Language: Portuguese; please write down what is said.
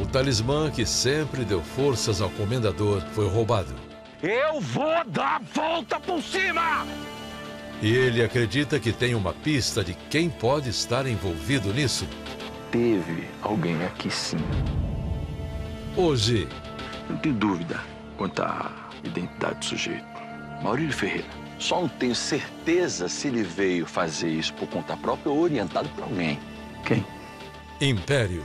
O talismã que sempre deu forças ao comendador foi roubado. Eu vou dar a volta por cima! E ele acredita que tem uma pista de quem pode estar envolvido nisso. Teve alguém aqui sim. Hoje... Não tem dúvida quanto à identidade do sujeito. Maurílio Ferreira. Só não tenho certeza se ele veio fazer isso por conta própria ou orientado por alguém. Quem? Império.